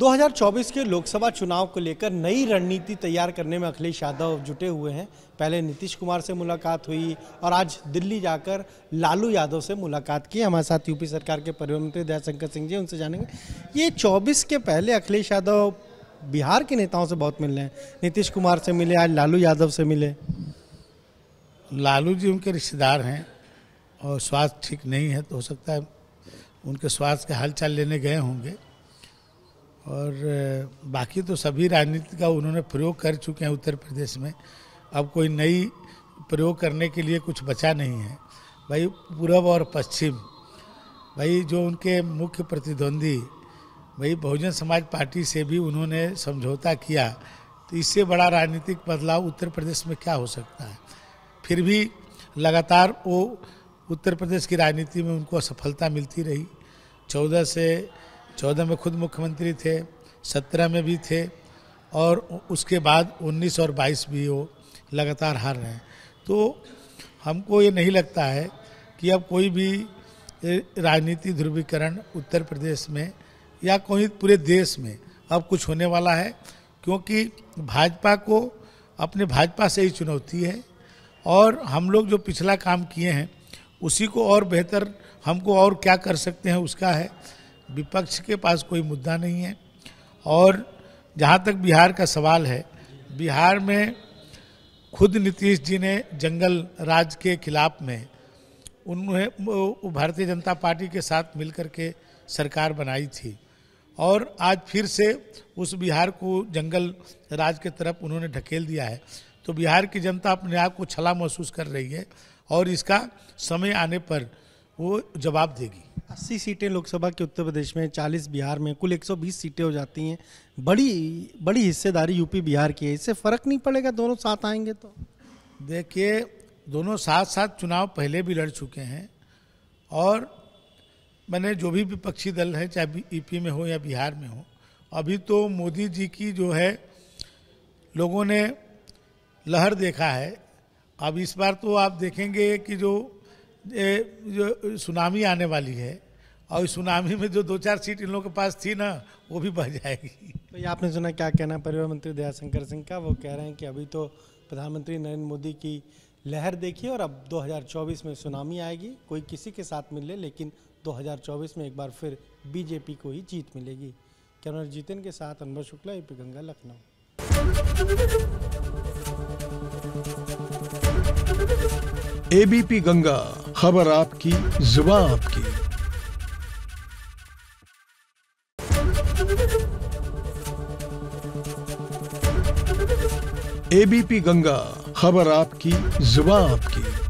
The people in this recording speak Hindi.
2024 के लोकसभा चुनाव को लेकर नई रणनीति तैयार करने में अखिलेश यादव जुटे हुए हैं। पहले नीतीश कुमार से मुलाकात हुई और आज दिल्ली जाकर लालू यादव से मुलाकात की। हमारे साथ यूपी सरकार के परिवहन मंत्री दयाशंकर सिंह जी, उनसे जानेंगे ये 24 के पहले अखिलेश यादव बिहार के नेताओं से बहुत मिल रहे हैं, नीतीश कुमार से मिले, आज लालू यादव से मिले। लालू जी उनके रिश्तेदार हैं और स्वास्थ्य ठीक नहीं है तो हो सकता है उनके स्वास्थ्य का हालचाल लेने गए होंगे, और बाकी तो सभी राजनीति का उन्होंने प्रयोग कर चुके हैं उत्तर प्रदेश में। अब कोई नई प्रयोग करने के लिए कुछ बचा नहीं है। भाई पूरब और पश्चिम, भाई जो उनके मुख्य प्रतिद्वंदी भाई बहुजन समाज पार्टी से भी उन्होंने समझौता किया, तो इससे बड़ा राजनीतिक बदलाव उत्तर प्रदेश में क्या हो सकता है। फिर भी लगातार वो उत्तर प्रदेश की राजनीति में उनको असफलता मिलती रही। 2014 में खुद मुख्यमंत्री थे, 2017 में भी थे, और उसके बाद 2019 और 2022 भी वो लगातार हार रहे हैं। तो हमको ये नहीं लगता है कि अब कोई भी राजनीति ध्रुवीकरण उत्तर प्रदेश में या कोई पूरे देश में अब कुछ होने वाला है, क्योंकि भाजपा को अपने भाजपा से ही चुनौती है, और हम लोग जो पिछला काम किए हैं उसी को और बेहतर, हमको और क्या कर सकते हैं उसका है। विपक्ष के पास कोई मुद्दा नहीं है। और जहाँ तक बिहार का सवाल है, बिहार में खुद नीतीश जी ने जंगल राज के खिलाफ में उन्हें भारतीय जनता पार्टी के साथ मिलकर के सरकार बनाई थी, और आज फिर से उस बिहार को जंगल राज के तरफ उन्होंने ढकेल दिया है। तो बिहार की जनता अपने आप को छला महसूस कर रही है, और इसका समय आने पर वो जवाब देगी। 80 सीटें लोकसभा के उत्तर प्रदेश में, 40 बिहार में, कुल 120 सीटें हो जाती हैं। बड़ी हिस्सेदारी यूपी बिहार की है। इससे फर्क नहीं पड़ेगा, दोनों साथ आएंगे तो? देखिए, दोनों साथ साथ चुनाव पहले भी लड़ चुके हैं, और मैंने जो भी विपक्षी दल है, चाहे यूपी में हो या बिहार में हो, अभी तो मोदी जी की जो है लोगों ने लहर देखा है। अब इस बार तो आप देखेंगे कि जो सुनामी आने वाली है, और सुनामी में जो 2-4 सीट इन लोगों के पास थी ना, वो भी बह जाएगी। तो ये आपने सुना क्या कहना परिवहन मंत्री दयाशंकर सिंह का, वो कह रहे हैं कि अभी तो प्रधानमंत्री नरेंद्र मोदी की लहर देखी और अब 2024 में सुनामी आएगी, कोई किसी के साथ मिल ले, लेकिन 2024 में एक बार फिर बीजेपी को ही जीत मिलेगी। कैमरा जितेंद्र के साथ अनुभव शुक्ला, एबीपी गंगा, लखनऊ। एबीपी गंगा, खबर आपकी, जुबान आपकी। एबीपी गंगा, खबर आपकी, जुबान आपकी।